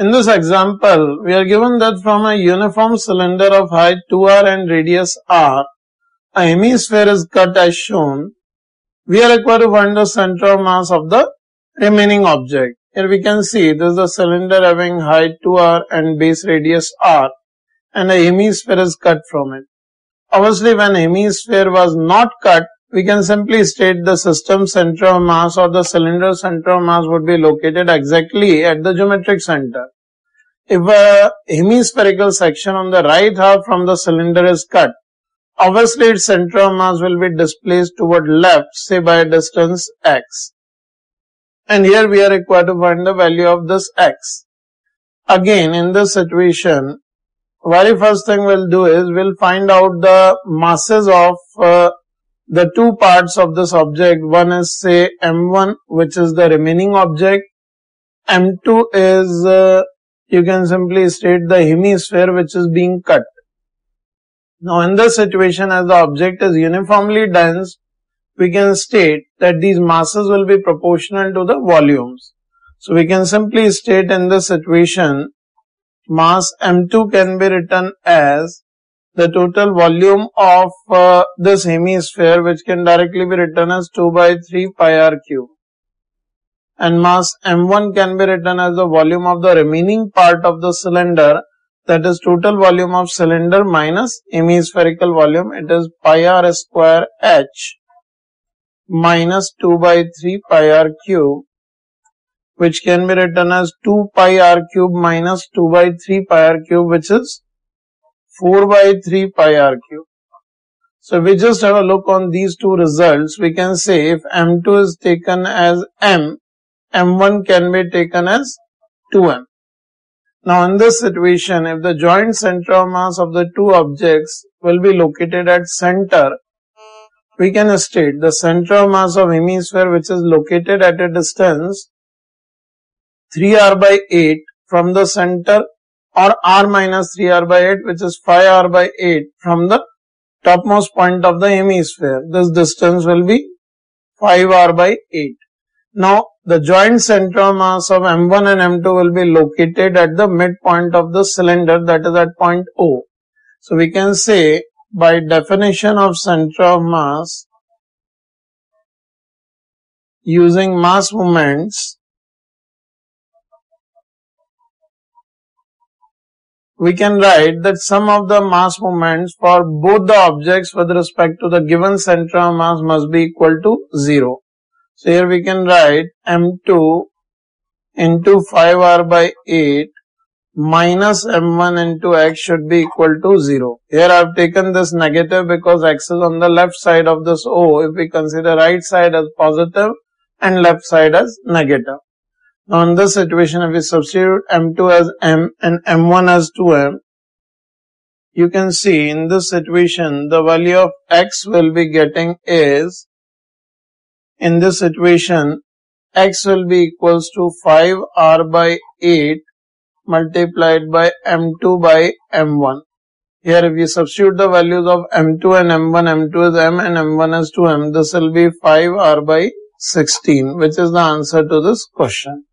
In this example, we are given that from a uniform cylinder of height 2r and radius r, a hemisphere is cut as shown. We are required to find the center of mass of the remaining object. Here we can see this is the cylinder having height 2r and base radius r, and a hemisphere is cut from it. Obviously, when hemisphere was not cut, we can simply state the system center of mass or the cylinder center of mass would be located exactly at the geometric center. If a hemispherical section on the right half from the cylinder is cut, obviously its center of mass will be displaced toward left, say by a distance x. And here we are required to find the value of this x. Again, in this situation, very first thing we'll do is we'll find out the masses of the two parts of this object. One is say M1, which is the remaining object. M2 is, you can simply state the hemisphere which is being cut. Now in this situation, as the object is uniformly dense, we can state that these masses will be proportional to the volumes. So we can simply state in this situation, mass M2 can be written as the total volume of this hemisphere, which can directly be written as 2 by 3 pi r cube. And mass M1 can be written as the volume of the remaining part of the cylinder, that is total volume of cylinder minus hemispherical volume. It is pi r square h minus 2 by 3 pi r cube, which can be written as 2 pi r cube minus 2 by 3 pi r cube, which is 4 by 3 pi r cube. So if we just have a look on these two results, we can say if M2 is taken as M, M1 can be taken as 2M. Now in this situation, if the joint center of mass of the two objects will be located at center, we can state the center of mass of hemisphere, which is located at a distance 3r by 8 from the center, or r minus 3r by 8, which is 5r by 8 from the topmost point of the hemisphere. This distance will be 5r by 8. Now, the joint center of mass of M1 and M2 will be located at the midpoint of the cylinder, that is at point O. So, we can say by definition of center of mass using mass moments, we can write that sum of the mass moments for both the objects with respect to the given center of mass must be equal to 0. So here we can write M2 into 5r by 8 minus M1 into x should be equal to 0. Here I have taken this negative because x is on the left side of this O. If we consider right side as positive and left side as negative. Now in this situation, if we substitute M2 as M and M1 as 2M, you can see in this situation the value of x will be getting is, in this situation, x will be equals to 5r by 8 multiplied by M2 by M1. Here if we substitute the values of M2 and M1, M2 is M and M1 is 2M, this will be 5r by 16, which is the answer to this question.